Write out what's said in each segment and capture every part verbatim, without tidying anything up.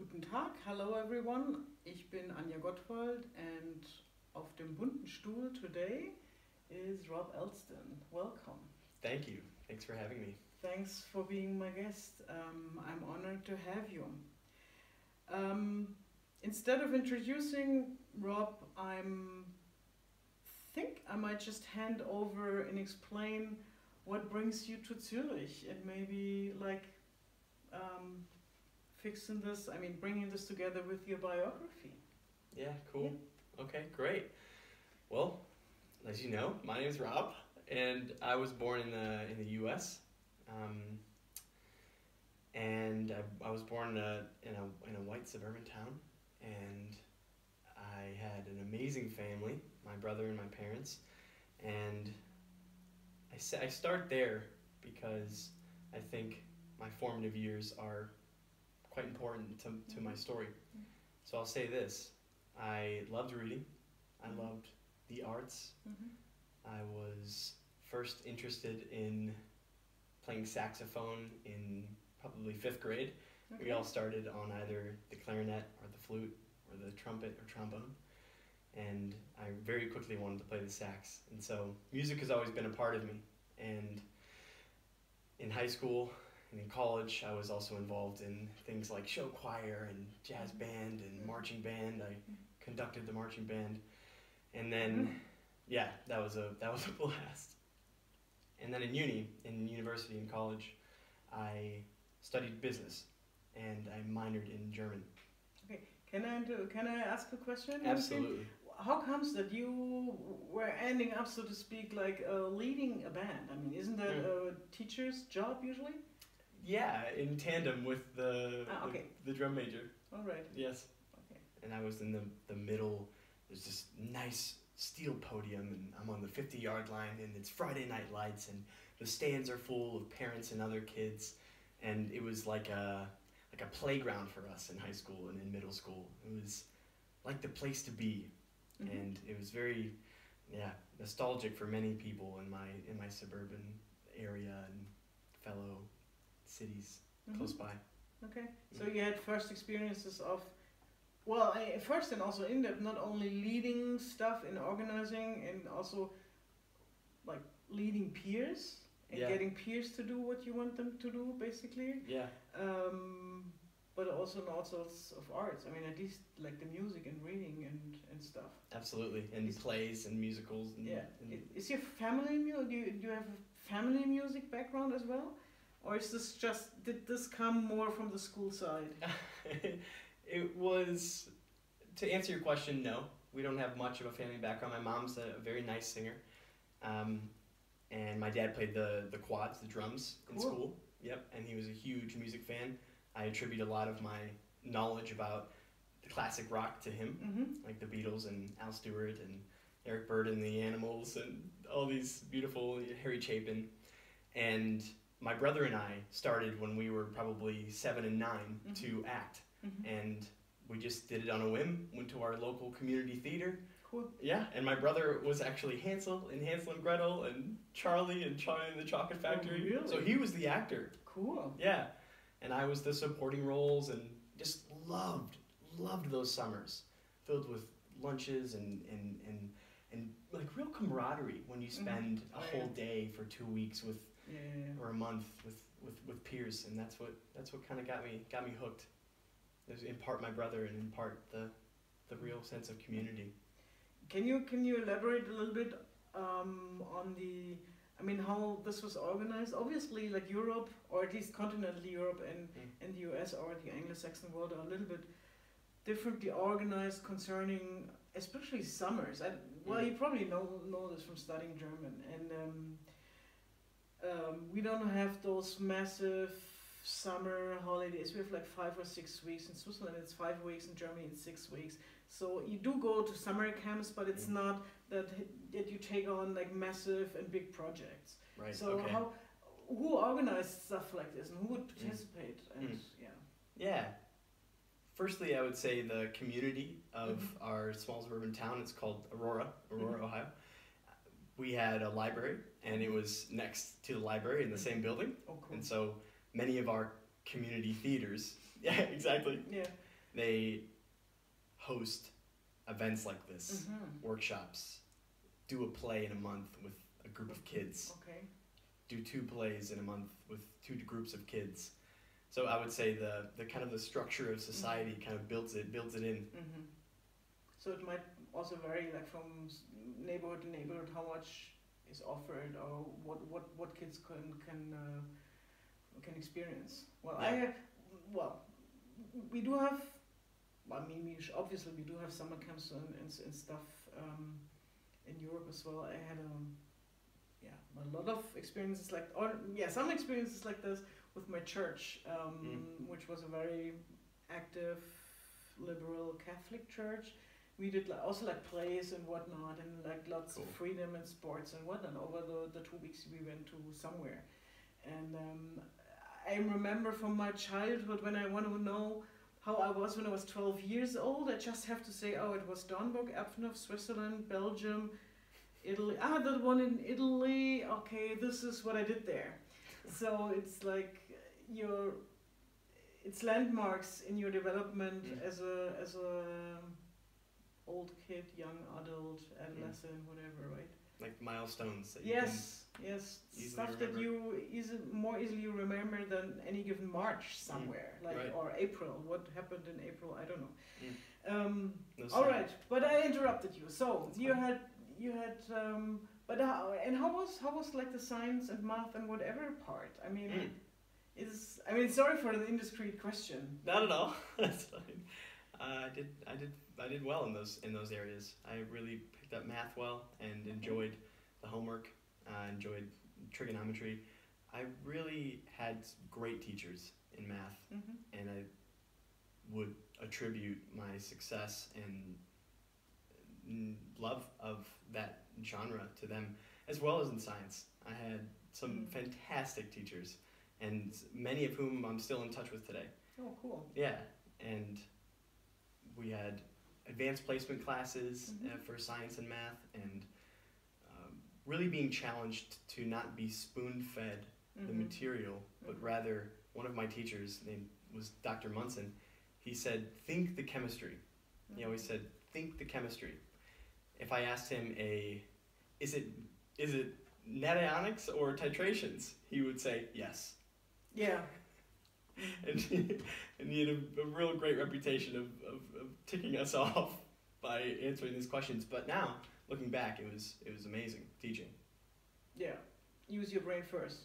Guten Tag, hello everyone. Ich bin Anja Gottwald, and auf dem bunten Stuhl today is Rob Alston. Welcome. Thank you. Thanks for having me. Thanks for being my guest. Um, I'm honored to have you. Um, instead of introducing Rob, I'm think I might just hand over and explain what brings you to Zurich, and maybe like um, fixing this, I mean bringing this together with your biography. Yeah, cool. Yeah. Okay, great. Well, as you know, my name is Rob, and I was born in the, in the U S Um, and I, I was born in a, in, a, in a white suburban town, and I had an amazing family, my brother and my parents, and I, sa I start there because I think my formative years are quite important to, to my story. So I'll say this, I loved reading, I loved the arts, mm-hmm. I was first interested in playing saxophone in probably fifth grade. Okay. We all started on either the clarinet or the flute or the trumpet or trombone. And I very quickly wanted to play the sax. And so music has always been a part of me. And in high school and in college, I was also involved in things like show choir and jazz band and marching band. I conducted the marching band. And then, yeah, that was a, that was a blast. And then in uni, in university and college, I studied business and I minored in German. Okay, can I, do, can I ask a question? Absolutely. How comes that you were ending up, so to speak, like uh, leading a band? I mean, isn't that a teacher's job usually? Yeah, in tandem with the, ah, okay. the, the drum major. All right. Yes. Okay. And I was in the, the middle, there's this nice steel podium, and I'm on the fifty yard line, and it's Friday night lights, and the stands are full of parents and other kids, and it was like a like a playground for us in high school and in middle school. It was like the place to be, mm-hmm. and it was very, yeah, nostalgic for many people in my in my suburban area and fellow cities mm-hmm. close by. Okay, so you had first experiences of. Well, I, first and also in depth, not only leading stuff and organizing, and also like leading peers and yeah. getting peers to do what you want them to do, basically. Yeah. Um, but also in all sorts of arts. I mean, at least like the music and reading and, and stuff. Absolutely, and is, plays and musicals. And, yeah. And is your family music? Do you, do you have a family music background as well, or is this just did this come more from the school side? It was, to answer your question, no. We don't have much of a family background. My mom's a, a very nice singer. Um, and my dad played the, the quads, the drums, in cool. school. Yep, and he was a huge music fan. I attribute a lot of my knowledge about the classic rock to him, mm-hmm. like the Beatles and Al Stewart and Eric Byrd and the Animals and all these beautiful, Harry Chapin. And my brother and I started when we were probably seven and nine mm-hmm. to act. Mm-hmm. And we just did it on a whim, went to our local community theater. Cool. Yeah, and my brother was actually Hansel in Hansel and Gretel and Charlie and Charlie and the Chocolate Factory. Oh, really? So he was the actor. Cool. Yeah, and I was the supporting roles, and just loved, loved those summers filled with lunches and, and, and, and like real camaraderie when you spend mm-hmm. a whole day for two weeks with, yeah, yeah, yeah. or a month with, with, with peers, and that's what, that's what kind of got me, got me hooked. In part my brother, and in part the, the real sense of community. Can you can you elaborate a little bit um, on the, I mean, how this was organized? Obviously, like Europe, or at least continental Europe and, mm. and the U S or the Anglo-Saxon world are a little bit differently organized concerning, especially summers. I, well, mm. you probably know, know this from studying German. And um, um, we don't have those massive summer holidays. We have like five or six weeks in Switzerland. It's five weeks in Germany. It's six weeks. So you do go to summer camps, but it's mm. not that that you take on like massive and big projects. Right. So okay. how who organized stuff like this and who would participate? Mm. And mm. yeah. Yeah. Firstly, I would say the community of mm-hmm. our small suburban town. It's called Aurora, Aurora, mm-hmm. Ohio. We had a library, and it was next to the library in the same building. Oh, cool. And so. Many of our community theaters, yeah, exactly. Yeah. they host events like this, mm-hmm. workshops, do a play in a month with a group of kids, okay. do two plays in a month with two groups of kids. So I would say the, the kind of the structure of society mm-hmm. kind of builds it, builds it in. Mm-hmm. So it might also vary, like from neighborhood to neighborhood, how much is offered or what what what kids can can uh, can experience. Well, yeah. I have, well, we do have. I mean, we should, obviously we do have summer camps and and, and stuff um, in Europe as well. I had a yeah a lot of experiences like or yeah some experiences like this with my church, um, mm. which was a very active liberal Catholic church. We did also like plays and whatnot, and like lots cool. of freedom and sports and whatnot. Over the, the two weeks we went to somewhere, and um, I remember from my childhood when I want to know how I was when I was twelve years old. I just have to say, oh, it was Dornburg, Apfenhof, Switzerland, Belgium, Italy. Ah, the one in Italy. Okay, this is what I did there. So it's like your, it's landmarks in your development yeah. as a as a. old kid, young adult, adolescent, mm. whatever, right? Like milestones. That you yes, yes. Stuff remember. that you easy, more easily remember than any given March somewhere, mm. like right. or April. What happened in April? I don't know. Mm. Um, no, all right, but I interrupted you. So That's you fine. had you had, um, but how and how was how was like the science and math and whatever part? I mean, mm. is I mean, sorry for the indiscreet question. Not at all. That's fine. Uh, I did I did I did well in those in those areas. I really picked up math well and enjoyed the homework. I uh, enjoyed trigonometry. I really had great teachers in math, mm-hmm. and I would attribute my success and love of that genre to them, as well as in science. I had some mm-hmm. fantastic teachers, and many of whom I'm still in touch with today. Oh, cool. Yeah, and we had advanced placement classes mm-hmm. uh, for science and math, and um, really being challenged to not be spoon-fed mm-hmm. the material, but mm-hmm. rather one of my teachers, named was Doctor Munson, he said, think the chemistry. Mm-hmm. He always said, think the chemistry. If I asked him a, is it is it nationics or titrations? He would say, yes. Yeah. And he, and he had a, a real great reputation of, of, of ticking us off by answering these questions. But now, looking back, it was it was amazing teaching. Yeah, use your brain first.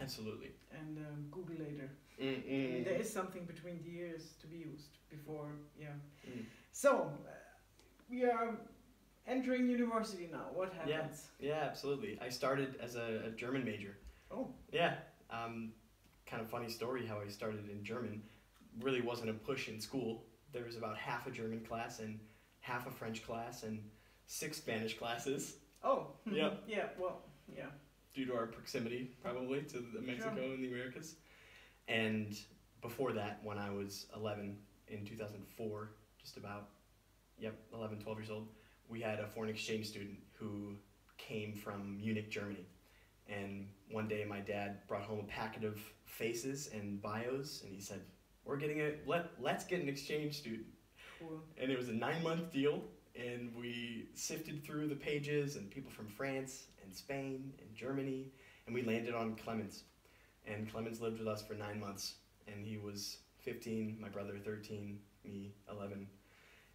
Absolutely. And um, Google later. Mm-mm. I mean, there is something between the ears to be used before. Yeah. Mm. So uh, we are entering university now. What happens? Yeah, yeah, absolutely. I started as a, a German major. Oh. Yeah. Um, kind of funny story how I started in German. Really wasn't a push in school. There was about half a German class and half a French class and six Spanish classes. Oh, yeah. Yeah, well, yeah. Due to our proximity, probably, to the Mexico sure. and the Americas. And before that, when I was eleven in two thousand four, just about, yep, eleven, twelve years old, we had a foreign exchange student who came from Munich, Germany. And one day my dad brought home a packet of faces and bios, and he said, we're getting a, let, let's get an exchange student. Cool. And it was a nine month deal, and we sifted through the pages and people from France and Spain and Germany, and we landed on Clemens. And Clemens lived with us for nine months, and he was fifteen, my brother thirteen, me eleven.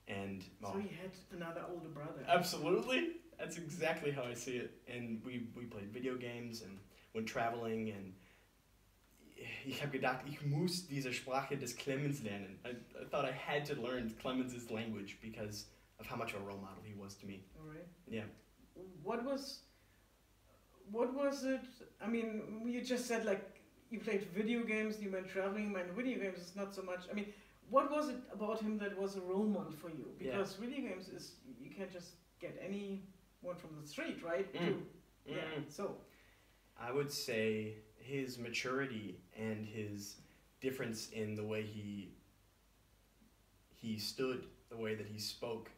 And well, so you had another older brother. Absolutely. That's exactly how I see it. And we, we played video games and went traveling, and ich habe gedacht, ich muss diese Sprache des Clemens lernen. I, I thought I had to learn Clemens' language because of how much of a role model he was to me. All right. Yeah. What was, what was it? I mean, you just said like you played video games, you went traveling, you went video games. It's not so much. I mean, what was it about him that was a role model for you? Because yeah. video games is, you can't just get any one from the street, right? Mm. To, yeah. Mm. So I would say his maturity and his difference in the way he he stood, the way that he spoke,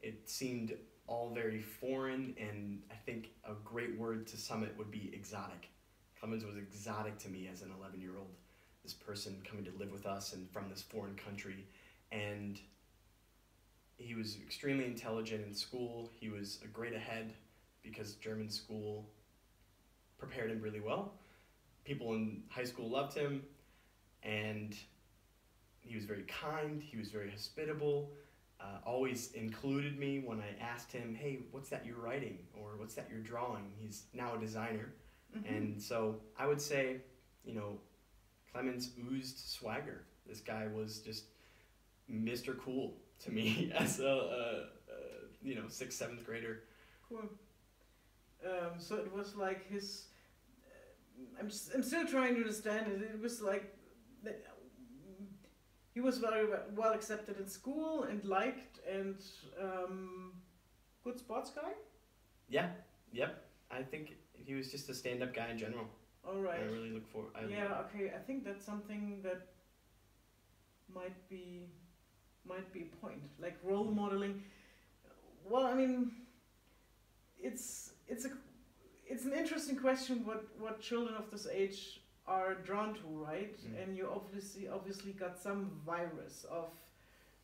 it seemed all very foreign, and I think a great word to sum it would be exotic. Clemens was exotic to me as an eleven year old. This person coming to live with us and from this foreign country, and he was extremely intelligent in school. He was a grade ahead because German school prepared him really well. People in high school loved him, and he was very kind, he was very hospitable, uh, always included me when I asked him, hey, what's that you're writing? Or what's that you're drawing? He's now a designer. Mm-hmm. And so I would say, you know, Clemens oozed swagger. This guy was just Mister Cool to me as a, uh, uh, you know, sixth, seventh grader. Cool. Um, so it was like his, uh, I'm, I'm still trying to understand it, it was like, that he was very well accepted in school and liked, and um, good sports guy? Yeah, yep. I think he was just a stand-up guy in general. All right. I really look for. I yeah, look. Okay, I think that's something that might be, might be a point, like role modeling. Well, I mean, it's, it's, a, it's an interesting question what, what children of this age are drawn to, right? Mm. And you obviously obviously got some virus of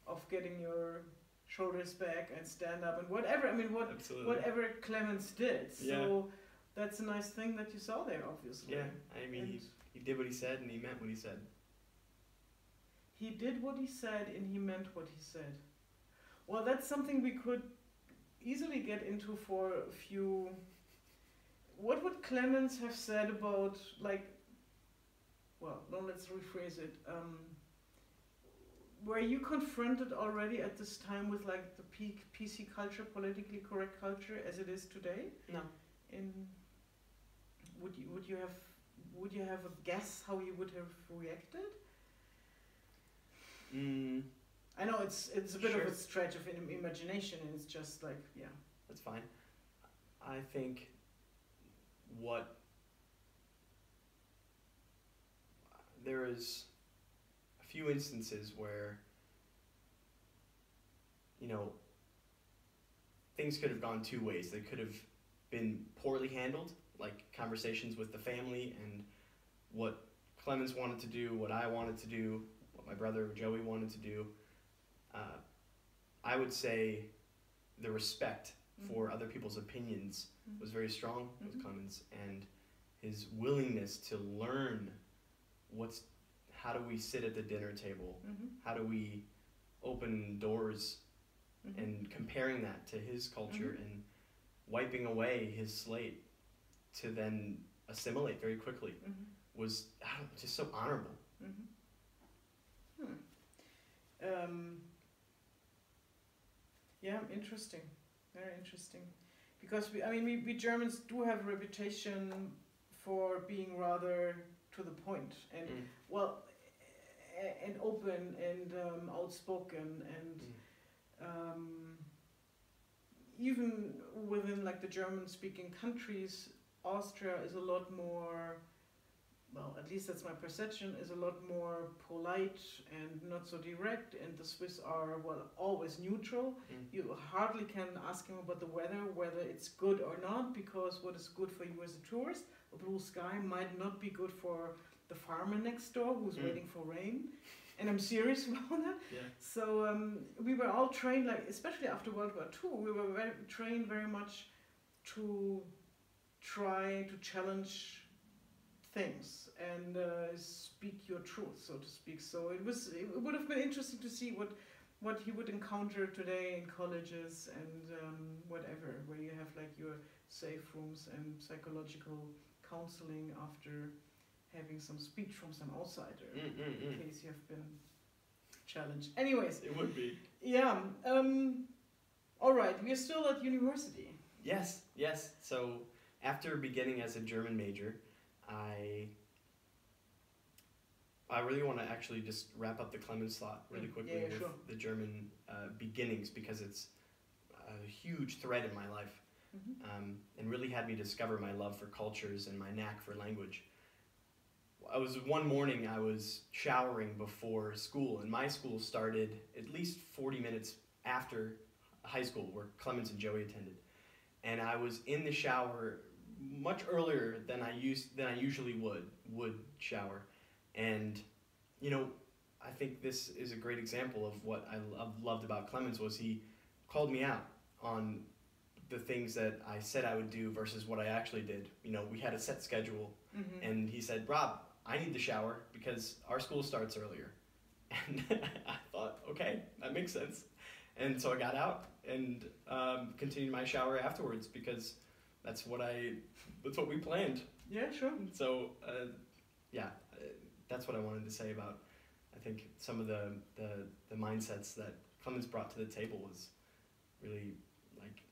of getting your shoulders back and stand up and whatever. I mean, what Absolutely. whatever Clemens did. So yeah. That's a nice thing that you saw there, obviously. Yeah, I mean, he, he did what he said and he meant what he said. He did what he said and he meant what he said. Well, that's something we could easily get into for a few. What would Clemens have said about, like, well, no, let's rephrase it. Um, were you confronted already at this time with like the peak P C culture, politically correct culture, as it is today? No. And would you would you have would you have a guess how you would have reacted? Mm. I know it's it's a bit sure. of a stretch of imagination, and it's just like yeah, that's fine. I think what. There is a few instances where, you know, things could have gone two ways. They could have been poorly handled, like conversations with the family and what Clemens wanted to do, what I wanted to do, what my brother Joey wanted to do. Uh, I would say the respect mm-hmm. for other people's opinions mm-hmm. was very strong mm-hmm. with Clemens, and his willingness to learn what's, how do we sit at the dinner table? Mm-hmm. How do we open doors? Mm-hmm. And comparing that to his culture mm-hmm. and wiping away his slate to then assimilate very quickly mm-hmm. was I don't know, just so honorable. Mm-hmm. Hmm. Um, yeah, interesting, very interesting. Because we, I mean, we, we Germans do have a reputation for being rather to the point and mm. well and open and um, outspoken and mm. um, even within like the German-speaking countries, Austria is a lot more, well, at least that's my perception, is a lot more polite and not so direct, and the Swiss are, well, always neutral. Mm. You hardly can ask him about the weather, whether it's good or not, because what is good for you as a tourist, a blue sky, might not be good for the farmer next door who's mm. waiting for rain. And I'm serious about that. Yeah. So um, we were all trained, like especially after World War Two, we were very, trained very much to try to challenge things and uh, speak your truth, so to speak. So it was, it would have been interesting to see what what he would encounter today in colleges and um, whatever, where you have like your safe rooms and psychological counseling after having some speech from some outsider mm, mm, in mm. case you have been challenged. Anyways, it would be yeah. Um, all right, we're still at university. Yes, yes. So after beginning as a German major, I I really want to actually just wrap up the Clemens slot really quickly yeah, yeah, with sure. the German uh, beginnings, because it's a huge thread in my life mm-hmm. um, and really had me discover my love for cultures and my knack for language. I was one morning I was showering before school, and my school started at least forty minutes after high school where Clemens and Joey attended, and I was in the shower much earlier than I used than I usually would would shower, and you know I think this is a great example of what I loved about Clemens was he called me out on the things that I said I would do versus what I actually did. You know, we had a set schedule, mm-hmm. and he said, Rob, I need to shower because our school starts earlier. And I thought, okay, that makes sense. And so I got out and um, continued my shower afterwards because that's what I, that's what we planned. Yeah, sure. So, uh, yeah, that's what I wanted to say about, I think, some of the, the, the mindsets that Clemens brought to the table was really, like,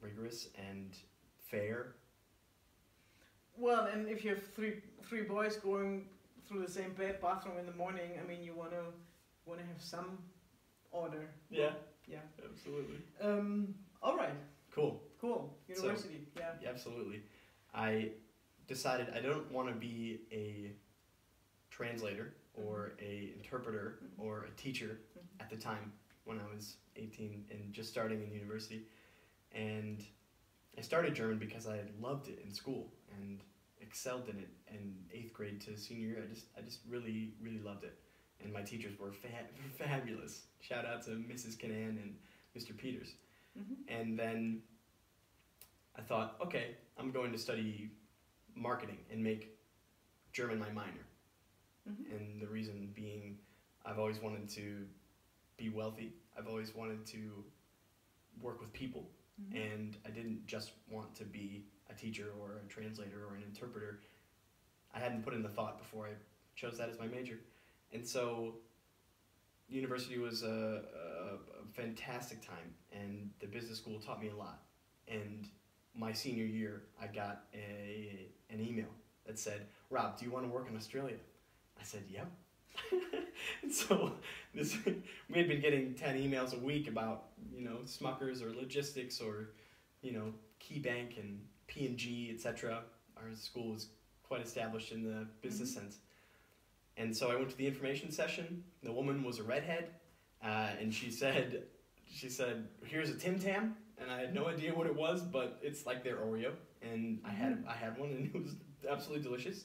rigorous and fair. Well, and if you have three three boys going through the same bed bathroom in the morning, I mean, you want to want to have some order. Yeah. Well, yeah. Absolutely. Um. All right. Cool. Cool. University. So, yeah. yeah. Absolutely. I decided I don't want to be a translator or a interpreter mm-hmm. or a teacher mm-hmm. at the time when I was eighteen and just starting in university. And I started German because I loved it in school and excelled in it. And eighth grade to senior year, I just I just really really loved it. And my teachers were fa fabulous. Shout out to Missus Kinnahan and Mister Peters. Mm-hmm. And then I thought, okay, I'm going to study marketing and make German my minor. Mm-hmm. And the reason being, I've always wanted to be wealthy. I've always wanted to work with people. Mm-hmm. And I didn't just want to be a teacher or a translator or an interpreter. I hadn't put in the thought before I chose that as my major. And so university was a, a, a fantastic time, and the business school taught me a lot. And my senior year, I got a, an email that said, Rob, do you want to work in Australia? I said, yep. And so this, we had been getting ten emails a week about, you know, Smuckers or logistics or, you know, KeyBank and P and G, et cetera. Our school was quite established in the business mm-hmm. sense. And so I went to the information session. The woman was a redhead, uh, and she said, she said, here's a Tim Tam. And I had no idea what it was, but it's like their Oreo. And I had, I had one, and it was absolutely delicious.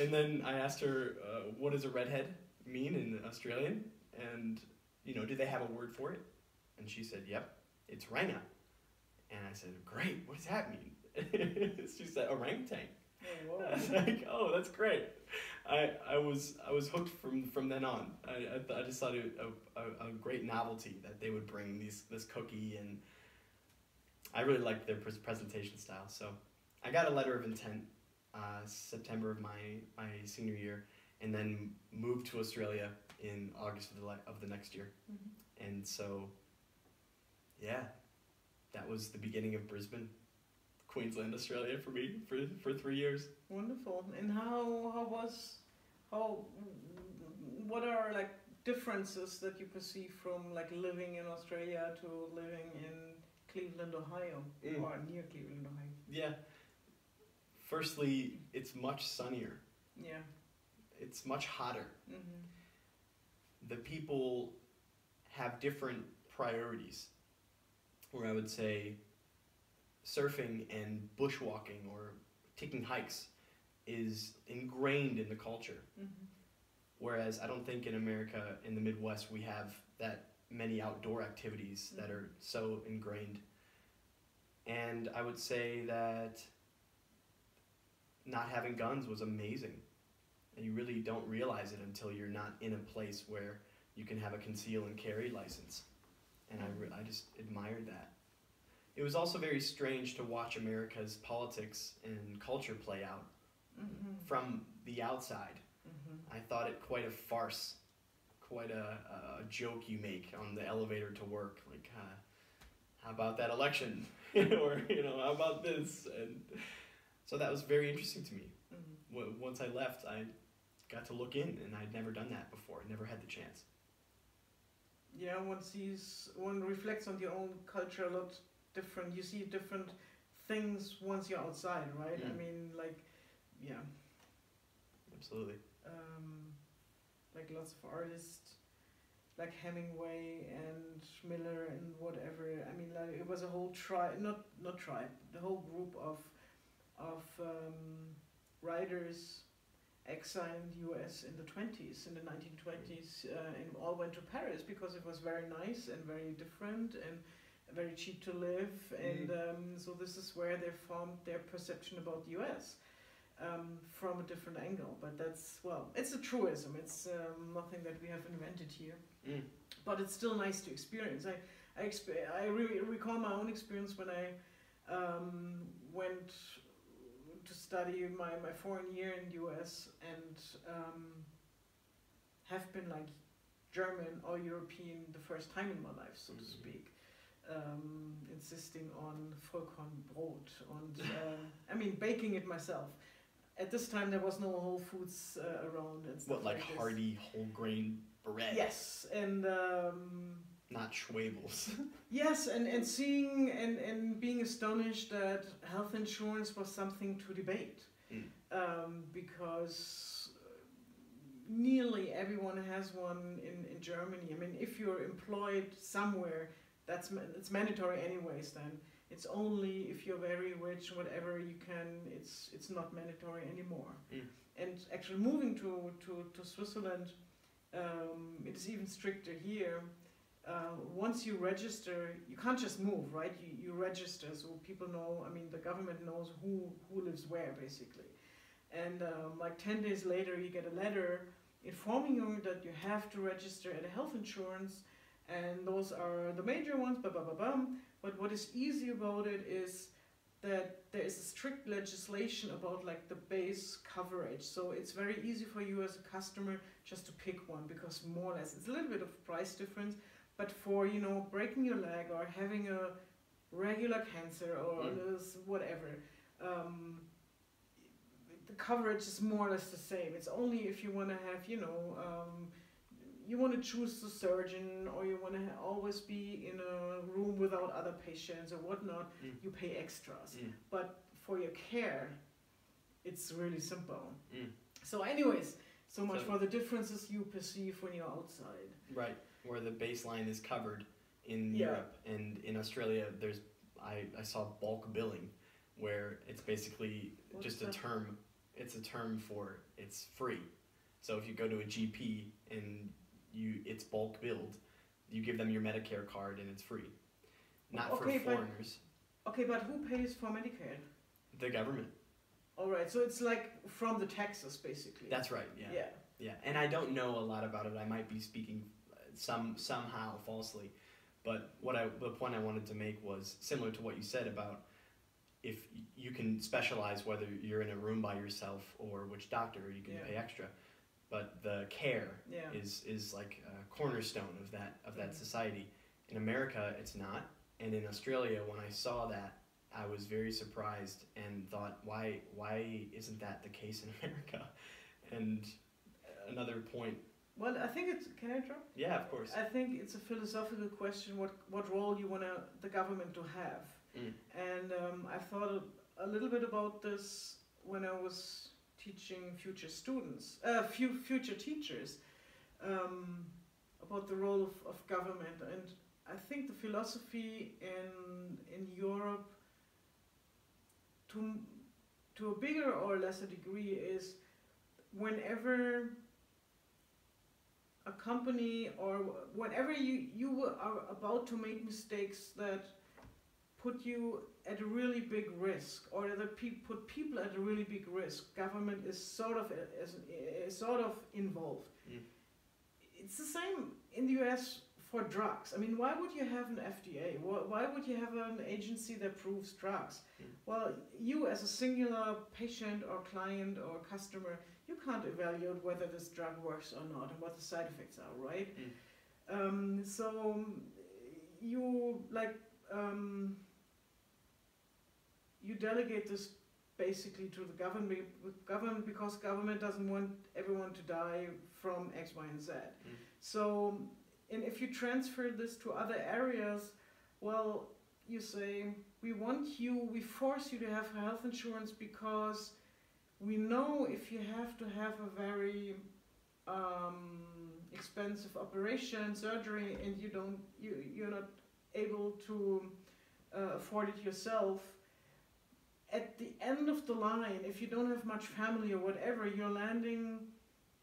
And then I asked her, uh, what does a redhead mean in Australian? And, you know, do they have a word for it? And she said, yep, it's ranga. And I said, great, what does that mean? She said, orangutan. Oh, I was like, oh, that's great. I, I, was, I was hooked from, from then on. I, I, th I just thought it a, a, a great novelty that they would bring these, this cookie. And I really liked their pres presentation style. So I got a letter of intent. Uh, September of my, my senior year, and then moved to Australia in August of the, le of the next year. Mm-hmm. And so, yeah, that was the beginning of Brisbane, Queensland, Australia for me for, for three years. Wonderful. And how, how was, how, what are like differences that you perceive from like living in Australia to living in Cleveland, Ohio, mm. or near Cleveland, Ohio? Yeah. Firstly, it's much sunnier. Yeah. It's much hotter. Mm-hmm. The people have different priorities, where I would say surfing and bushwalking or taking hikes is ingrained in the culture. Mm-hmm. Whereas I don't think in America, in the Midwest, we have that many outdoor activities mm-hmm. that are so ingrained. And I would say that not having guns was amazing. And you really don't realize it until you're not in a place where you can have a conceal and carry license. And I, re I just admired that. It was also very strange to watch America's politics and culture play out mm-hmm. from the outside. Mm-hmm. I thought it quite a farce, quite a, a joke you make on the elevator to work. Like, uh, how about that election? Or, you know, how about this? And so that was very interesting to me. Mm-hmm. Once I left, I got to look in, and I'd never done that before. I never had the chance. Yeah, one sees, one reflects on your own culture a lot different. You see different things once you're outside, right? Yeah. I mean, like, yeah. Absolutely. Um, like lots of artists, like Hemingway and Miller and whatever. I mean, like it was a whole tribe, not not tribe, the whole group of. of um, writers exile in the U S in the twenties, in the nineteen twenties, uh, and all went to Paris because it was very nice and very different and very cheap to live. And um, so this is where they formed their perception about the U S um, from a different angle. But that's, well, it's a truism. It's um, nothing that we have invented here. Mm. But it's still nice to experience. I I, exp I re recall my own experience when I um, went to study my, my foreign year in the U S and um, have been like German or European the first time in my life, so mm-hmm. to speak, um, insisting on Vollkornbrot and uh, I mean baking it myself. At this time there was no Whole Foods uh, around. And what, like, like hearty whole grain bread? Yes, and um, not Schwebels. Yes, and, and seeing and, and being astonished that health insurance was something to debate. Mm. Um, because nearly everyone has one in, in Germany. I mean, if you're employed somewhere, that's it's mandatory anyways then. It's only if you're very rich, whatever you can, it's it's not mandatory anymore. Mm. And actually moving to, to, to Switzerland, um, it's even stricter here. Uh, once you register, you can't just move, right? You, you register, so people know, I mean, the government knows who, who lives where, basically. And um, like ten days later, you get a letter informing you that you have to register at a health insurance, and those are the major ones, blah, blah, blah, blah. But what is easy about it is that there is a strict legislation about like the base coverage. So it's very easy for you as a customer just to pick one, because more or less, it's a little bit of price difference. But for, you know, breaking your leg or having a regular cancer or mm. whatever, um, the coverage is more or less the same. It's only if you want to have, you know, um, you want to choose the surgeon, or you want to always be in a room without other patients or whatnot, mm. you pay extras. Mm. But for your care, it's really simple. Mm. So anyways, so much so for the differences you perceive when you're outside. Right. Where the baseline is covered in yeah. Europe and in Australia, there's I, I saw bulk billing, where it's basically What's just a that? term. It's a term for it's free. So if you go to a G P and you it's bulk billed, you give them your Medicare card and it's free. Not okay, for foreigners. But, okay, but who pays for Medicare? The government. All right, so it's like from the taxes, basically. That's right. Yeah. Yeah. Yeah, and I don't know a lot about it. I might be speaking. Some somehow falsely, but what I the point I wanted to make was similar to what you said about if you can specialize whether you're in a room by yourself or which doctor you can yeah. pay extra, but the care yeah. is is like a cornerstone of that of that mm-hmm. society. In America, it's not, and in Australia, when I saw that, I was very surprised and thought, why why isn't that the case in America? And another point. Well, I think it's, can I drop? Yeah, of course. I think it's a philosophical question, what, what role you want the government to have. Mm. And um, I thought a little bit about this when I was teaching future students, uh, few future teachers, um, about the role of, of government. And I think the philosophy in, in Europe, to, to a bigger or lesser degree, is whenever a company or whatever you, you are about to make mistakes that put you at a really big risk, or that pe put people at a really big risk, government is sort of is, is sort of involved. Mm. It's the same in the U S for drugs. I mean, why would you have an F D A? Why would you have an agency that proves drugs? Mm. Well, you as a singular patient or client or customer, you can't evaluate whether this drug works or not and what the side effects are, right? Mm. Um, so you like um, you delegate this basically to the government, government because government doesn't want everyone to die from X, Y, and Z. Mm. So, and if you transfer this to other areas, well, you say we want you, we force you to have health insurance because we know if you have to have a very um, expensive operation, surgery, and you don't, you, you're not able to uh, afford it yourself, at the end of the line, if you don't have much family or whatever, you're landing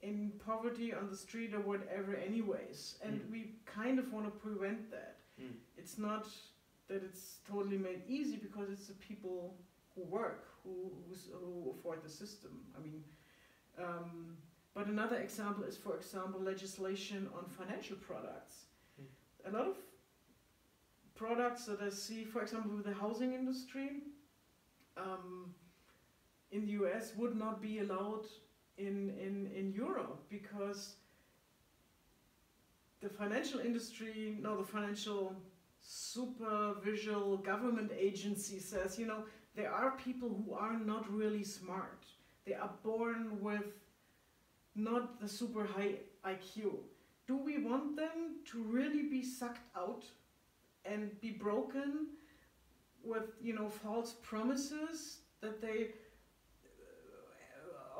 in poverty on the street or whatever anyways. And mm. we kind of want to prevent that. Mm. It's not that it's totally made easy, because it's the people who work, who, who afford the system. I mean, um, but another example is, for example, legislation on financial products. Mm. A lot of products that I see, for example, with the housing industry, um, in the U S would not be allowed in, in, in Europe, because the financial industry, no, the financial supervision government agency says, you know, there are people who are not really smart. They are born with not the super high I Q. Do we want them to really be sucked out and be broken with, you know, false promises that they,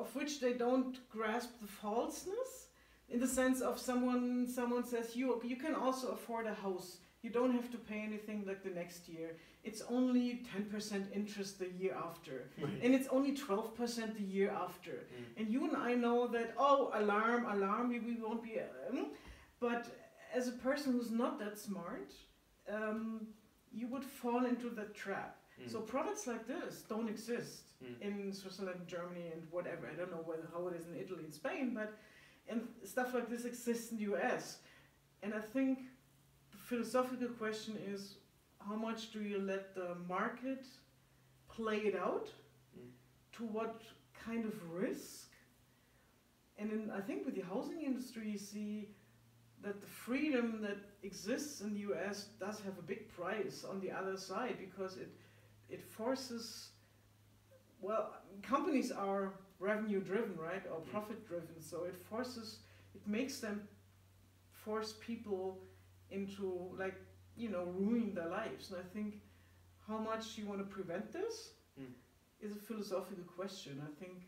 uh, of which they don't grasp the falseness? In the sense of someone, someone says, you, you can also afford a house. You don't have to pay anything like the next year. It's only ten percent interest the year after. And it's only twelve percent the year after. Mm. And you and I know that, oh, alarm, alarm, we, we won't be, um, but as a person who's not that smart, um, you would fall into that trap. Mm. So products like this don't exist mm. in Switzerland, Germany, and whatever. I don't know whether, how it is in Italy and Spain, but and stuff like this exists in the U S. And I think the philosophical question is, how much do you let the market play it out? Mm. To what kind of risk? And in, I think with the housing industry, you see that the freedom that exists in the U S does have a big price on the other side, because it, it forces, well, companies are revenue driven, right? Or mm. profit driven. So it forces, it makes them force people into, like, you know, ruin their lives. And I think how much you want to prevent this mm. is a philosophical question. I think,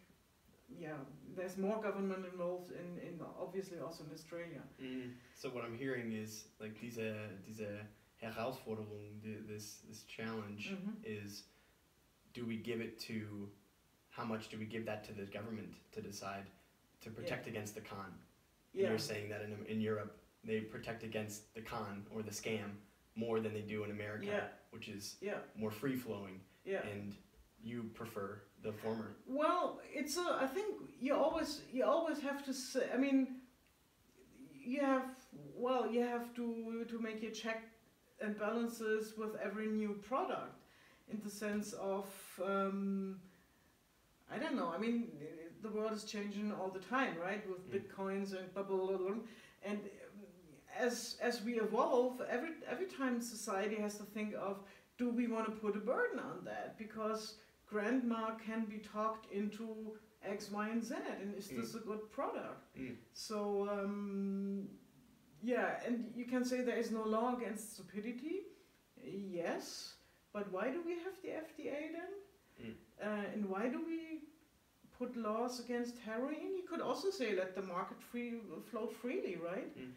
yeah, there's more government involved in, in obviously also in Australia. Mm. So what I'm hearing is, like, these are, these are Herausforderung, this, this challenge mm-hmm. is, do we give it to, how much do we give that to the government to decide, to protect yeah. against the con? Yeah. You're saying that in, in Europe, they protect against the con or the scam more than they do in America, yeah. which is yeah. more free-flowing, yeah. and you prefer the former. Well, it's a, I think you always, you always have to say, I mean, you have, well, you have to, to make your check and balances with every new product, in the sense of, um, I don't know, I mean, the world is changing all the time, right, with mm. bitcoins and blah, blah, blah, and As, as we evolve, every, every time society has to think of, do we want to put a burden on that? Because grandma can be talked into X, Y, and Z, and is mm. this a good product? Mm. So, um, yeah, and you can say there is no law against stupidity, yes, but why do we have the F D A then? Mm. Uh, and why do we put laws against heroin? You could also say let the market free, flow freely, right? Mm.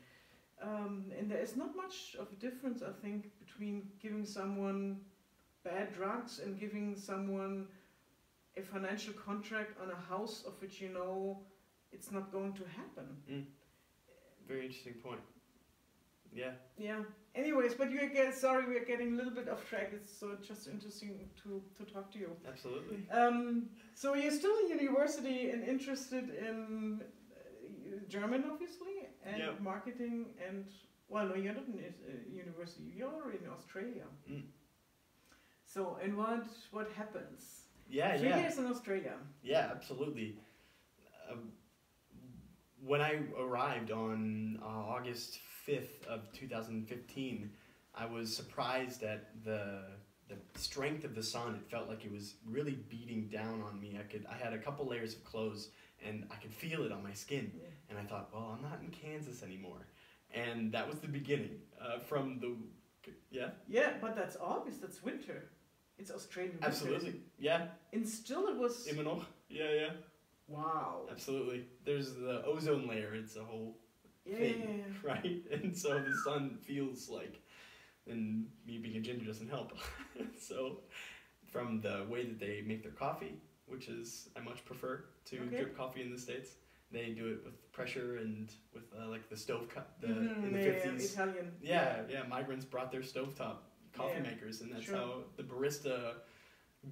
Um, and there is not much of a difference, I think, between giving someone bad drugs and giving someone a financial contract on a house of which you know it's not going to happen. Mm. Very interesting point. Yeah. Yeah. Anyways, but you again, sorry, we're getting a little bit off track. It's so just interesting to, to talk to you. Absolutely. Um, so you're still in university and interested in German, obviously, and yep. marketing, and, well, no, you're not in uh, university, you're in Australia. Mm. So, and what, what happens? Yeah, Three yeah. Three years in Australia. Yeah, absolutely. Uh, when I arrived on uh, August fifth of two thousand fifteen, I was surprised at the, the strength of the sun. It felt like it was really beating down on me. I could, I had a couple layers of clothes, and I could feel it on my skin. Yeah. And I thought, well, I'm not in Kansas anymore. And that was the beginning uh, from the, yeah? Yeah, but that's August, that's winter. It's Australian winter. Absolutely, yeah. And still it was... Immer noch, yeah, yeah. Wow. Absolutely. There's the ozone layer, it's a whole yeah, thing, yeah, yeah. right? And so the sun feels like, and me being a ginger doesn't help. So from the way that they make their coffee, which is I much prefer to okay. drip coffee in the States. They do it with pressure and with uh, like the stove cup. The, mm-hmm, in the fifties, yeah, Italian. Yeah, yeah, yeah. Migrants brought their stovetop coffee yeah. makers, and that's sure. how the barista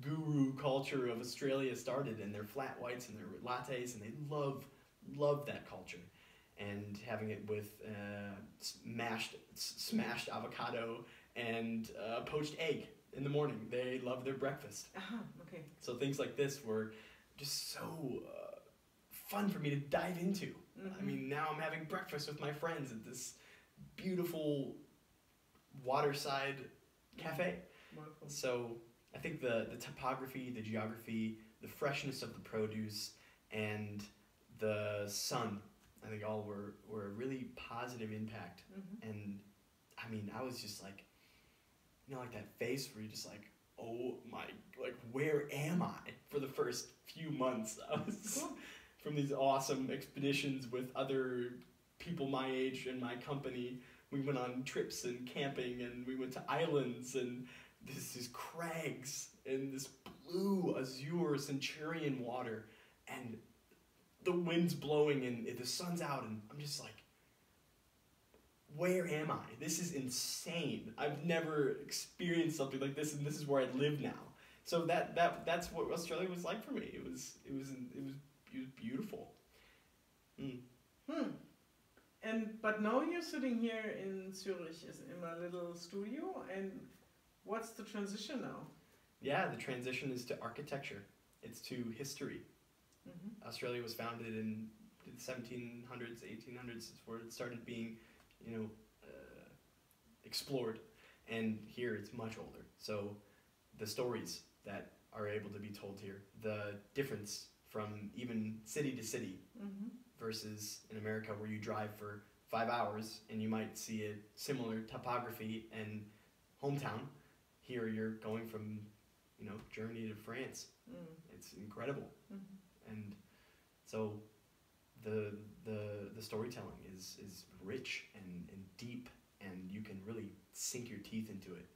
guru culture of Australia started. And their flat whites and their lattes, and they love love that culture. And having it with uh, smashed smashed avocado and uh, poached egg in the morning. They love their breakfast. Uh-huh, okay. So things like this were just so uh, fun for me to dive into. Mm-hmm. I mean, now I'm having breakfast with my friends at this beautiful waterside cafe. Wonderful. So I think the, the topography, the geography, the freshness of the produce, and the sun, I think all were, were a really positive impact. Mm-hmm. And I mean, I was just like, you know, like that face where you're just like, oh my, like, where am I? For the first few months, I was cool. from these awesome expeditions with other people my age and my company. We went on trips and camping, and we went to islands, and this is crags, and this blue azure Centurion water, and the wind's blowing, and the sun's out, and I'm just like, where am I? This is insane. I've never experienced something like this, and this is where I live now. So that that that's what Australia was like for me. It was it was it was it was beautiful. Mm. Hmm. And but now you're sitting here in Zurich, in my little studio, and what's the transition now? Yeah, the transition is to architecture. It's to history. Mm-hmm. Australia was founded in the seventeen hundreds, eighteen hundreds, where it started being, you know, uh, explored, and here it's much older. So the stories that are able to be told here, the difference from even city to city mm-hmm. versus in America where you drive for five hours and you might see a similar topography and hometown. Here you're going from, you know, Germany to France. Mm. It's incredible. Mm-hmm. And so The, the the storytelling is is rich and, and deep, and you can really sink your teeth into it.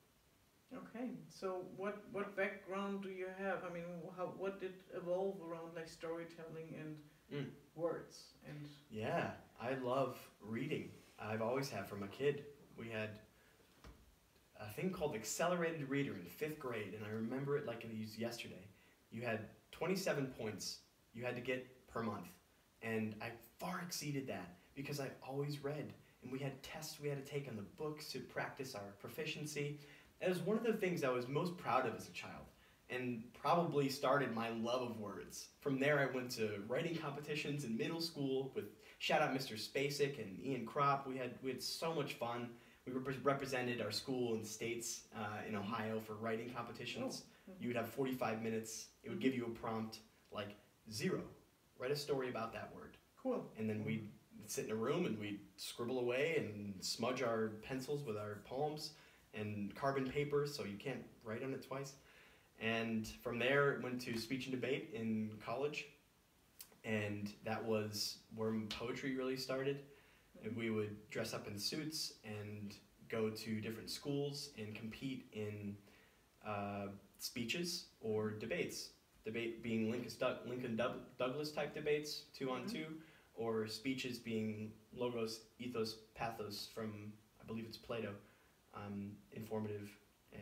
Okay, so what what background do you have? I mean, how what did evolve around like storytelling and mm. words and? Yeah, I love reading. I've always had from a kid. We had a thing called accelerated reader in fifth grade, and I remember it like it was yesterday. You had twenty-seven points you had to get per month. And I far exceeded that because I always read. And we had tests we had to take on the books to practice our proficiency. That was one of the things I was most proud of as a child, and probably started my love of words. From there I went to writing competitions in middle school with shout out Mister Spacek and Ian Kropp. We had, we had so much fun. We rep represented our school and states uh, in Ohio for writing competitions. Oh. You would have forty-five minutes. It would give you a prompt like zero. Write a story about that word. Cool. And then we'd sit in a room and we'd scribble away and smudge our pencils with our palms and carbon paper, so you can't write on it twice. And from there, went to speech and debate in college. And that was where poetry really started. And we would dress up in suits and go to different schools and compete in uh, speeches or debates. Debate being Lincoln Douglas type debates, two on two, or speeches being logos, ethos, pathos from, I believe it's Plato, um, informative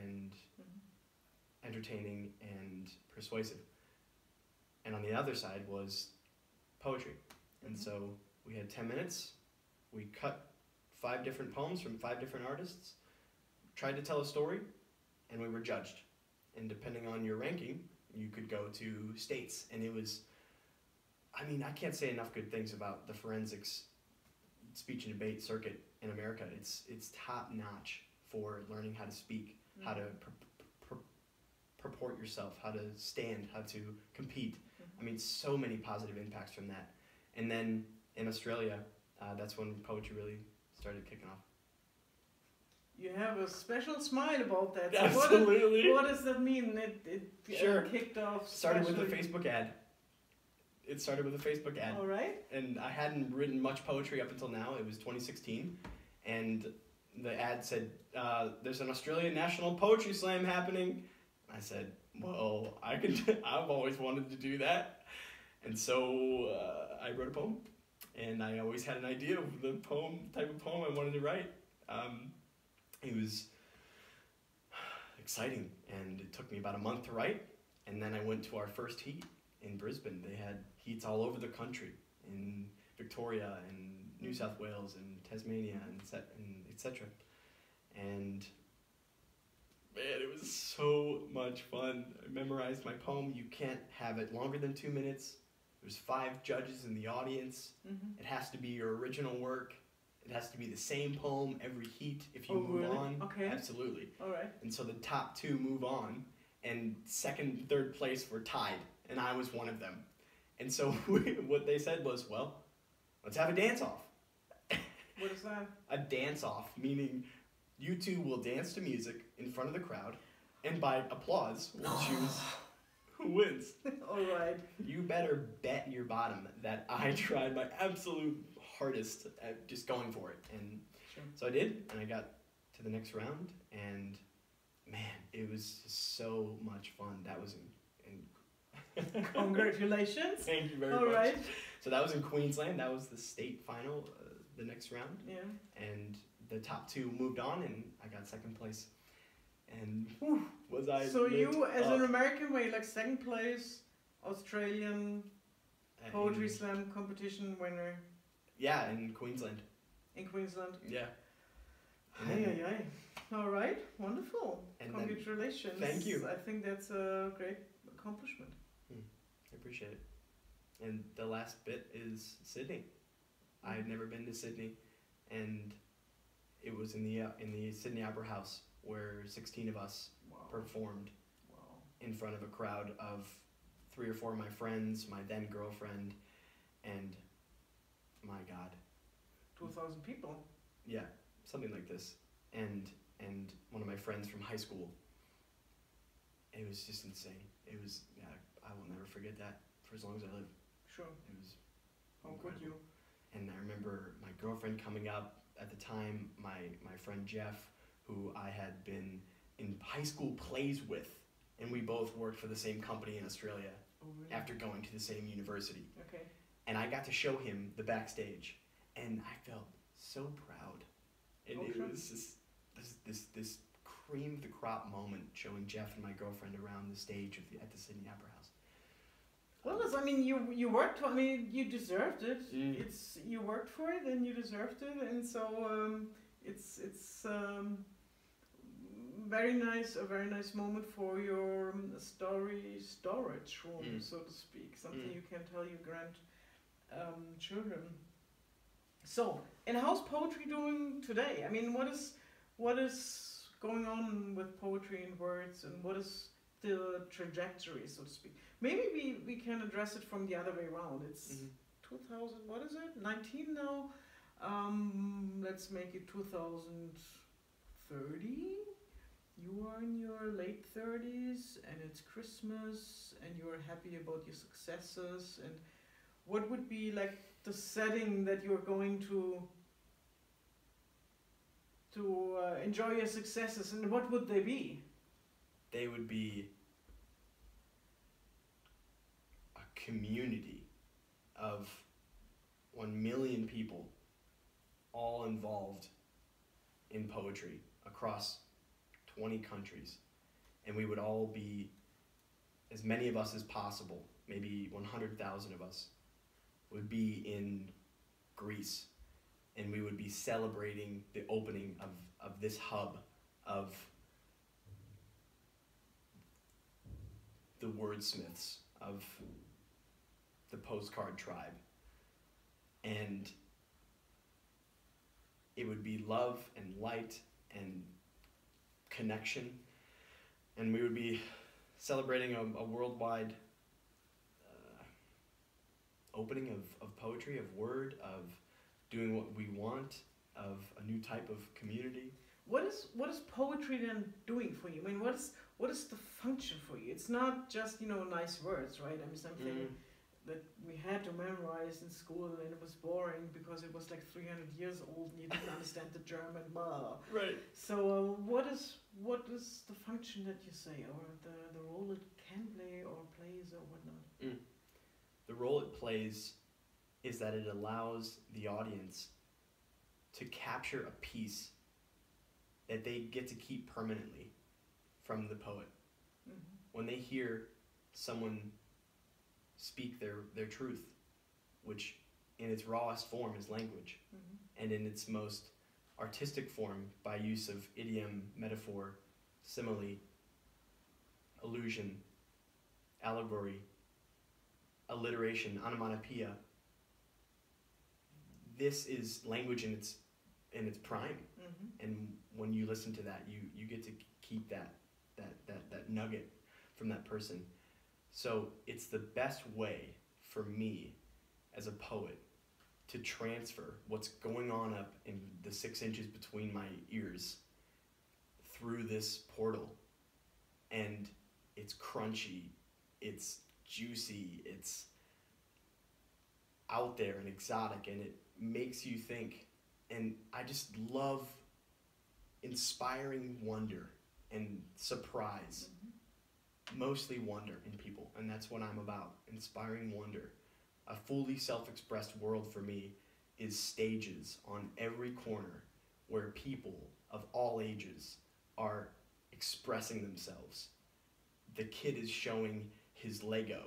and mm-hmm. entertaining and persuasive. And on the other side was poetry. And mm-hmm. so we had ten minutes, we cut five different poems from five different artists, tried to tell a story, and we were judged. And depending on your ranking, you could go to states, and it was, I mean, I can't say enough good things about the forensics speech and debate circuit in America. It's it's top notch for learning how to speak, mm-hmm. how to pur pur purport yourself, how to stand, how to compete. Mm-hmm. I mean, so many positive impacts from that. And then in Australia, uh, that's when poetry really started kicking off. You have a special smile about that. So absolutely. What, is, what does that mean? It, it sure. uh, kicked off. Started with a Facebook ad. It started with a Facebook ad. All right. And I hadn't written much poetry up until now. It was twenty sixteen. And the ad said, uh, there's an Australian National Poetry Slam happening. I said, well, I can, I've always wanted to do that. And so uh, I wrote a poem, and I always had an idea of the poem, type of poem I wanted to write. Um, it was exciting, and it took me about a month to write. And then I went to our first heat in Brisbane. They had heats all over the country, in Victoria and New South Wales and Tasmania and et cetera. And man, it was so much fun. I memorized my poem. You can't have it longer than two minutes. There's five judges in the audience. Mm-hmm. It has to be your original work. It has to be the same poem every heat if you oh, move really? on. Okay. Absolutely. All right. And so the top two move on, and second, third place were tied, and I was one of them. And so what they said was, well, let's have a dance-off. What is that? A dance-off, meaning you two will dance to music in front of the crowd, and by applause, we'll choose who wins. All right. You better bet your bottom that I tried my absolute hardest at just going for it. And sure. So I did, and I got to the next round, and man, it was just so much fun. That was in, in Congratulations. Thank you very All much. All right. So that was in Queensland. That was the state final, uh, the next round. Yeah. And the top two moved on, and I got second place. And whew, was I So you, as up. an American, were you like second place, Australian and Poetry Slam competition winner? Yeah, in Queensland. In Queensland? Yeah. Aye, aye, aye. All right, wonderful. And Congratulations. Then, thank you. I think that's a great accomplishment. Hmm. I appreciate it. And the last bit is Sydney. I had never been to Sydney, and it was in the uh, in the Sydney Opera House where sixteen of us wow. performed wow. in front of a crowd of three or four of my friends, my then girlfriend, and my God, two thousand people. Yeah, something like this, and. and one of my friends from high school. It was just insane. It was, yeah, I will never forget that for as long as I live. Sure. It was How incredible. could you? And I remember my girlfriend coming up at the time, my, my friend Jeff, who I had been in high school plays with, and we both worked for the same company in Australia oh, really? after going to the same university. Okay. And I got to show him the backstage, and I felt so proud. And oh, it sure. was just, This, this this cream of the crop moment, showing Jeff and my girlfriend around the stage of the, at the Sydney Opera House. Well, it's, I mean, you you worked. I mean, you deserved it. Mm. It's you worked for it, and you deserved it, and so um, it's it's um, very nice, a very nice moment for your story storage room, mm. so to speak. Something mm. you can tell your grand um, children. So, and how's poetry doing today? I mean, what is What is going on with poetry and words, and what is the trajectory, so to speak? Maybe we, we can address it from the other way around. It's mm-hmm. two thousand, what is it, nineteen now? Um, let's make it two thousand thirty. You are in your late thirties, and it's Christmas, and you are happy about your successes. And what would be like the setting that you're going to to uh, enjoy your successes, and what would they be? They would be a community of one million people all involved in poetry across twenty countries, and we would all be, as many of us as possible, maybe one hundred thousand of us, would be in Greece. And we would be celebrating the opening of, of this hub of the wordsmiths, of the Postcard Tribe. And it would be love and light and connection. And we would be celebrating a, a worldwide uh, opening of, of poetry, of word, of doing what we want, of a new type of community. What is what is poetry then doing for you? I mean, what is what is the function for you? It's not just, you know, nice words, right? I mean, something mm. that we had to memorize in school, and it was boring because it was like three hundred years old and you didn't understand the German, blah. Right. So uh, what is what is the function that you say, or the, the role it can play or plays or whatnot? Mm. The role it plays is that it allows the audience to capture a piece that they get to keep permanently from the poet. Mm-hmm. When they hear someone speak their, their truth, which in its rawest form is language, mm-hmm. and in its most artistic form by use of idiom, metaphor, simile, allusion, allegory, alliteration, onomatopoeia. This is language in its, in its prime. Mm-hmm. And when you listen to that, you, you get to keep that, that, that, that nugget from that person. So it's the best way for me as a poet to transfer what's going on up in the six inches between my ears through this portal. And it's crunchy, it's juicy, it's out there and exotic, and it makes you think. And I just love inspiring wonder and surprise. Mm-hmm. Mostly wonder in people, and that's what I'm about, inspiring wonder. A fully self-expressed world for me is stages on every corner where people of all ages are expressing themselves. The kid is showing his Lego.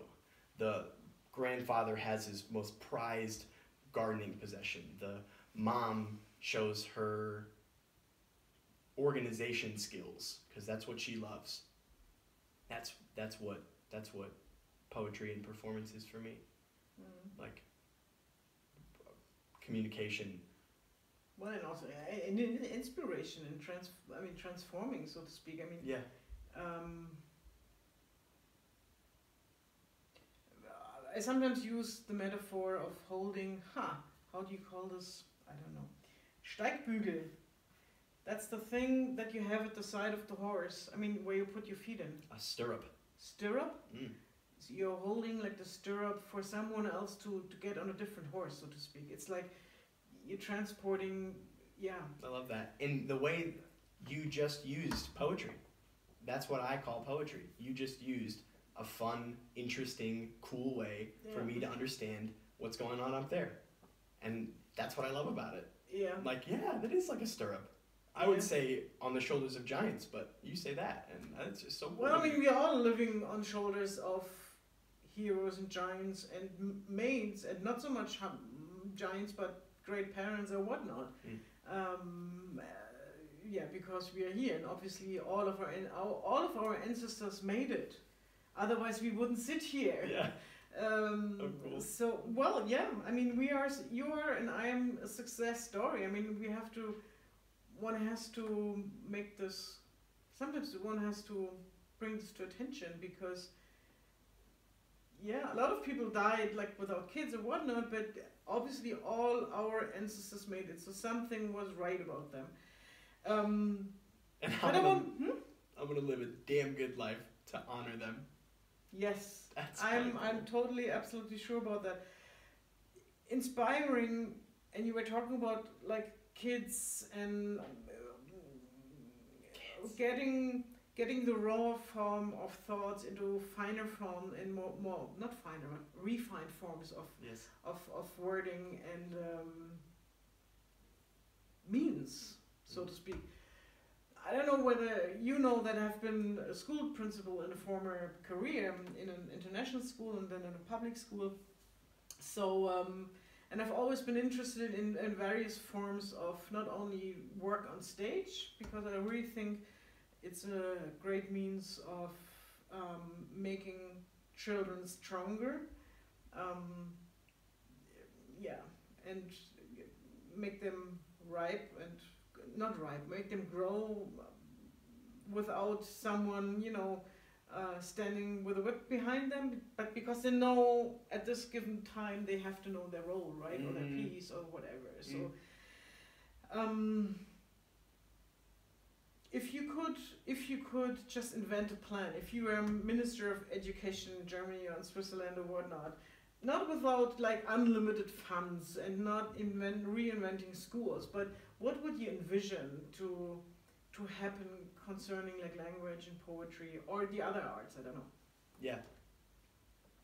The grandfather has his most prized gardening possession. The mom shows her organization skills because that's what she loves. That's that's what that's what poetry and performance is for me. Mm. Like communication. Well, and also uh, and inspiration and trans. I mean, transforming, so to speak. I mean, yeah. Um, I sometimes use the metaphor of holding. Huh? How do you call this? I don't know. Steigbügel. That's the thing that you have at the side of the horse. I mean, where you put your feet in. A stirrup. Stirrup? Mm. So you're holding like the stirrup for someone else to, to get on a different horse, so to speak. It's like you're transporting, yeah. I love that. And the way you just used poetry, that's what I call poetry. You just used a fun, interesting, cool way yeah. for me to understand what's going on up there. And that's what I love about it. Yeah. I'm like, yeah, that is like a stirrup. I would yeah. say on the shoulders of giants, but you say that, and that's just so boring. Well, I mean, we're all living on shoulders of heroes and giants and maids, and not so much giants, but great parents and whatnot. Mm. Um, uh, yeah, because we are here, and obviously all of our, all of our ancestors made it. Otherwise, we wouldn't sit here. Yeah. Um, oh, cool. So, well, yeah. I mean, we are. You are, and I am a success story. I mean, we have to. One has to make this, sometimes one has to bring this to attention because, yeah, a lot of people died like without kids and whatnot, but obviously all our ancestors made it, so something was right about them. Um, and I'm gonna, hmm? I'm gonna live a damn good life to honor them. Yes, That's I'm, I'm totally, absolutely sure about that. Inspiring, and you were talking about like, kids and uh, kids. getting getting the raw form of thoughts into finer form and more, more not finer but refined forms of yes. of, of wording and um, means, so mm. to speak. I don't know whether you know that I've been a school principal in a former career in an international school and then in a public school, so um, and I've always been interested in, in various forms of not only work on stage, because I really think it's a great means of um, making children stronger, um, yeah, and make them ripe and not ripe, make them grow without someone, you know, Uh, standing with a whip behind them, but because they know at this given time they have to know their role, right, mm. or their piece or whatever. So, mm. um, if you could, if you could just invent a plan, if you were a minister of education in Germany or in Switzerland or whatnot, not without like unlimited funds and not invent, reinventing schools, but what would you envision to to happen concerning like language and poetry or the other arts? I don't know. Yeah.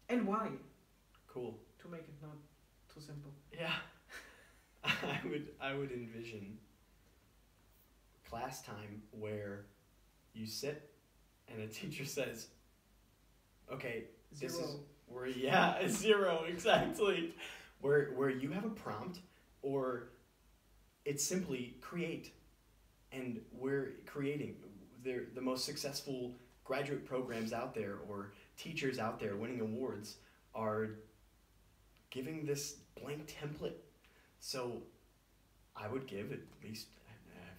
And why? Cool. To make it not too simple. Yeah. I would I would envision class time where you sit and a teacher says, okay, zero. This is where, yeah, zero, exactly. Where where you have a prompt, or it's simply create, and we're creating. They're the most successful graduate programs out there, or teachers out there winning awards, are giving this blank template. So I would give at least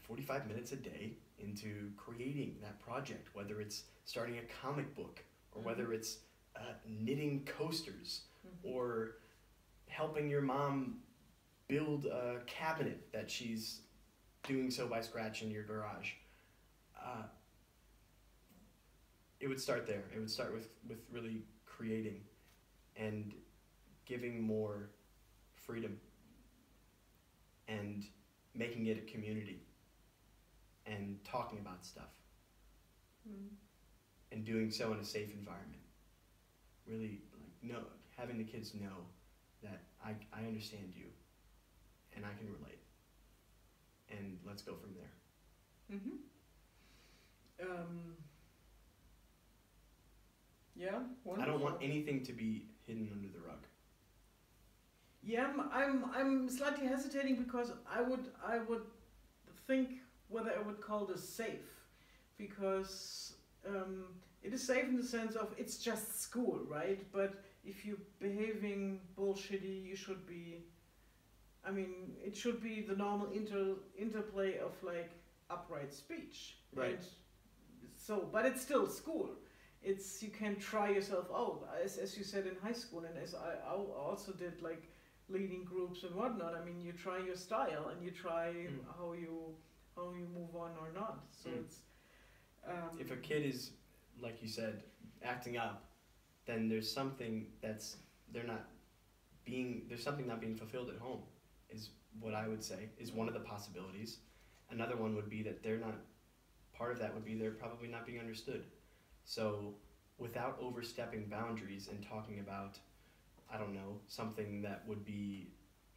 forty-five minutes a day into creating that project, whether it's starting a comic book, or whether it's uh, knitting coasters, mm-hmm. or helping your mom build a cabinet that she's doing so by scratch in your garage. Uh, it would start there. It would start with, with really creating and giving more freedom and making it a community and talking about stuff. Mm. And doing so in a safe environment. Really, like, no, having the kids know that I, I understand you and I can relate. And let's go from there. Mm-hmm. Um, yeah. Wonderful. I don't want anything to be hidden under the rug. Yeah, I'm, I'm, I'm slightly hesitating because I would, I would think whether I would call this safe, because um, it is safe in the sense of it's just school, right? But if you're behaving bullshitty, you should be, I mean, it should be the normal inter interplay of like upright speech, right? And so, but it's still school. It's, you can try yourself out, as, as you said in high school, and as I, I also did, like leading groups and whatnot. I mean, you try your style and you try mm. how you how you move on or not. So mm. it's um, if a kid is, like you said, acting up, then there's something that's they're not being there's something not being fulfilled at home. Is what I would say is one of the possibilities. Another one would be that they're not, part of that would be they're probably not being understood. So without overstepping boundaries and talking about, I don't know, something that would be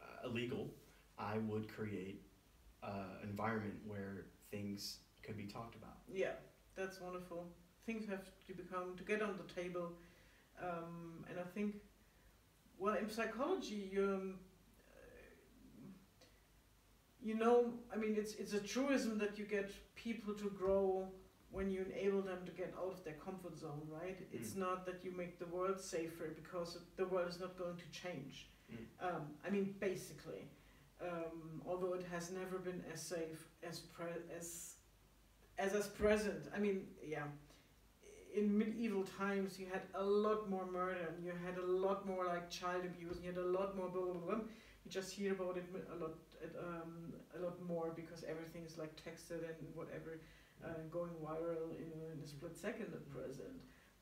uh, illegal, I would create an uh, environment where things could be talked about. Yeah, that's wonderful. Things have to become, to get on the table. Um, and I think, well, in psychology, you're, You know, I mean, it's it's a truism that you get people to grow when you enable them to get out of their comfort zone, right? Mm. It's not that you make the world safer because the world is not going to change. Mm. Um, I mean, basically, um, although it has never been as safe as pre as as as present. I mean, yeah, in medieval times you had a lot more murder, and you had a lot more like child abuse, and you had a lot more blah blah blah. You just hear about it a lot. Um, a lot more because everything is like texted and whatever, uh, going viral in a, in a split second at present.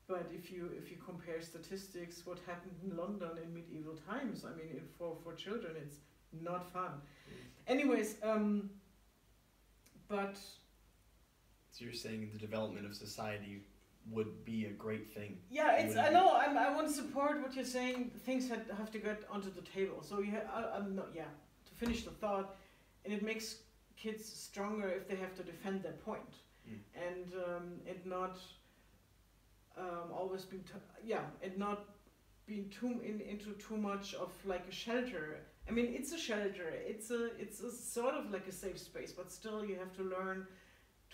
But if you if you compare statistics, what happened in London in medieval times, I mean, it, for for children, it's not fun. Anyways, um, but so you're saying the development of society would be a great thing. Yeah, it's. I know. I'm, I want to support what you're saying. Things have, have to get onto the table. So you. I, I'm not. Yeah. Finish the thought, and it makes kids stronger if they have to defend their point, mm. and um, and not um, always being t yeah, and not being too in, into too much of like a shelter. I mean, it's a shelter. It's a it's a sort of like a safe space, but still you have to learn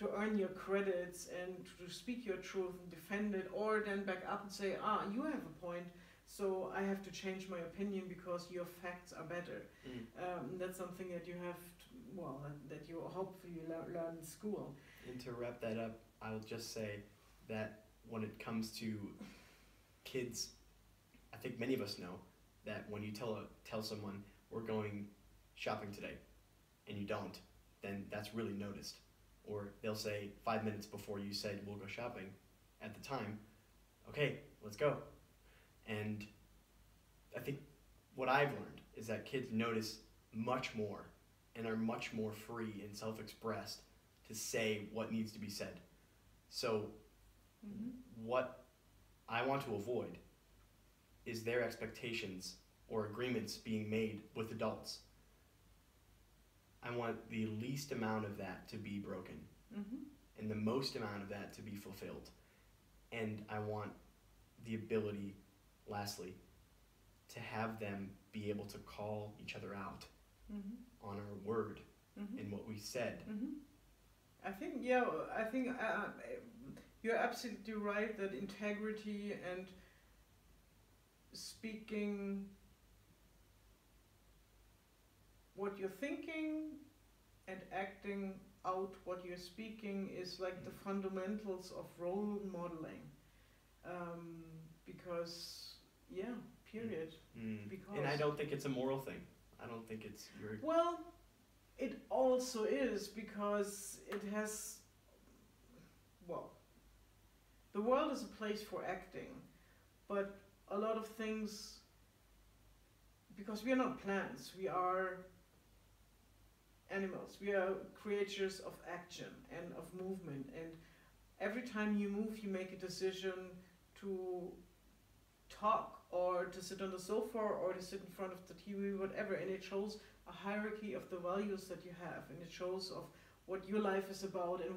to earn your credits and to speak your truth and defend it, or then back up and say, ah, you have a point. So I have to change my opinion because your facts are better. Mm. Um, that's something that you have, to, well, that, that you hopefully learn in school. And to wrap that up, I'll just say that when it comes to kids, I think many of us know that when you tell a, tell someone, we're going shopping today, and you don't, then that's really noticed. Or they'll say five minutes before you said, we'll go shopping at the time, okay, let's go. And I think what I've learned is that kids notice much more and are much more free and self-expressed to say what needs to be said. So mm-hmm. what I want to avoid is their expectations or agreements being made with adults. I want the least amount of that to be broken mm-hmm. and the most amount of that to be fulfilled. And I want the ability, lastly, to have them be able to call each other out mm-hmm. on our word mm-hmm. and what we said. Mm-hmm. I think, yeah, I think uh, you're absolutely right that integrity and speaking what you're thinking and acting out what you're speaking is like the fundamentals of role modeling. Um, because, yeah, period. Mm. Because and I don't think it's a moral thing. I don't think it's your... Well, it also is, because it has... Well, the world is a place for acting, but a lot of things... Because we are not plants, we are... animals. We are creatures of action and of movement, and every time you move you make a decision to talk or to sit on the sofa or to sit in front of the T V, whatever, and it shows a hierarchy of the values that you have, and it shows of what your life is about and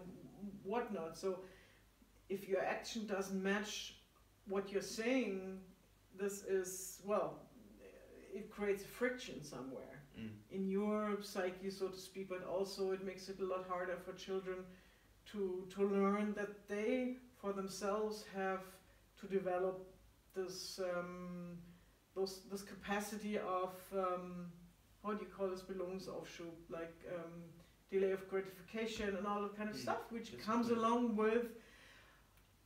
whatnot. So if your action doesn't match what you're saying, this is, well, it creates friction somewhere Mm. in your psyche, so to speak, but also it makes it a lot harder for children to to learn that they, for themselves, have to develop this um, those this capacity of um, how do you call this, Bildungsaufschub, like um, delay of gratification and all that kind of mm. stuff, which That's comes cool. along with.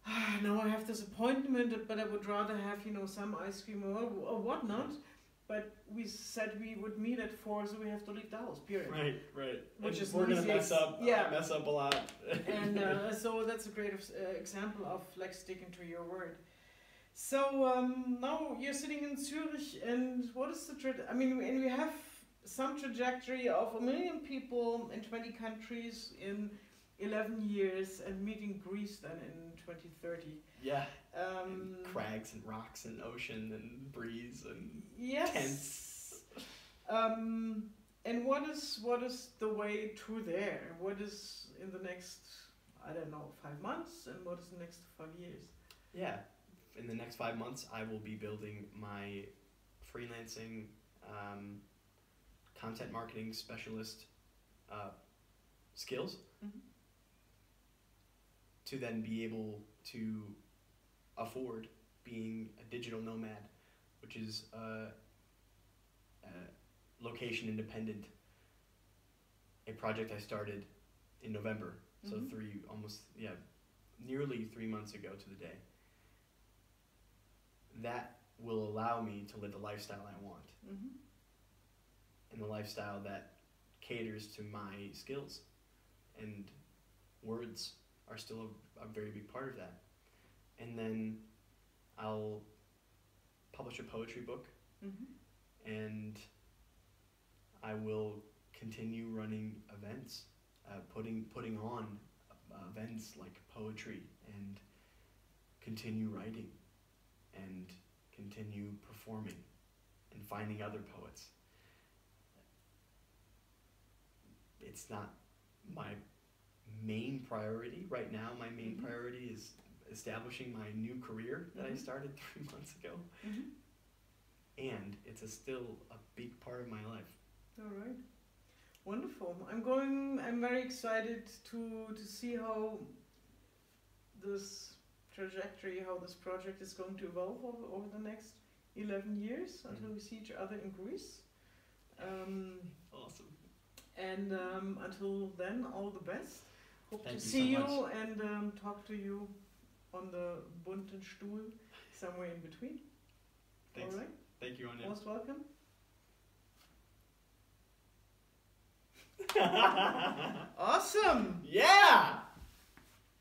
Ah, now I have this appointment, but I would rather have you know some ice cream or or whatnot. Mm. But we said we would meet at four, so we have to leave the house, period. Right, right. Which is we're going to mess up, yeah. uh, mess up a lot. And uh, so that's a great uh, example of like sticking to your word. So um, now you're sitting in Zurich, and what is the, tra I mean, and we have some trajectory of a million people in twenty countries in eleven years, and meeting Greece then in twenty thirty. Yeah. Um, and crags and rocks and ocean and breeze and yes. tents. Um, and what is what is the way to there? What is in the next, I don't know, five months? And what is the next five years? Yeah. In the next five months, I will be building my freelancing um, content marketing specialist uh, skills. Mm-hmm. To then be able to afford being a digital nomad, which is uh, uh, location independent, a project I started in November, so mm-hmm. three, almost, yeah, nearly three months ago to the day. That will allow me to live the lifestyle I want, mm-hmm. and the lifestyle that caters to my skills, and words are still a, a very big part of that. And then I'll publish a poetry book, mm-hmm. and I will continue running events, uh, putting putting on uh, events like poetry, and continue writing, and continue performing, and finding other poets. It's not my main priority right now. My main mm-hmm. priority is establishing my new career that mm-hmm. I started three months ago, mm-hmm. and it's a still a big part of my life. All right, wonderful. I'm going. I'm very excited to to see how this trajectory, how this project is going to evolve over, over the next eleven years until mm-hmm. we see each other in Greece. Um, awesome. And um, until then, all the best. Hope Thank to you see so you much. and um, talk to you on the bunten Stuhl, somewhere in between. Thanks. All right. Thank you, Anja. Most welcome. Awesome. Yeah.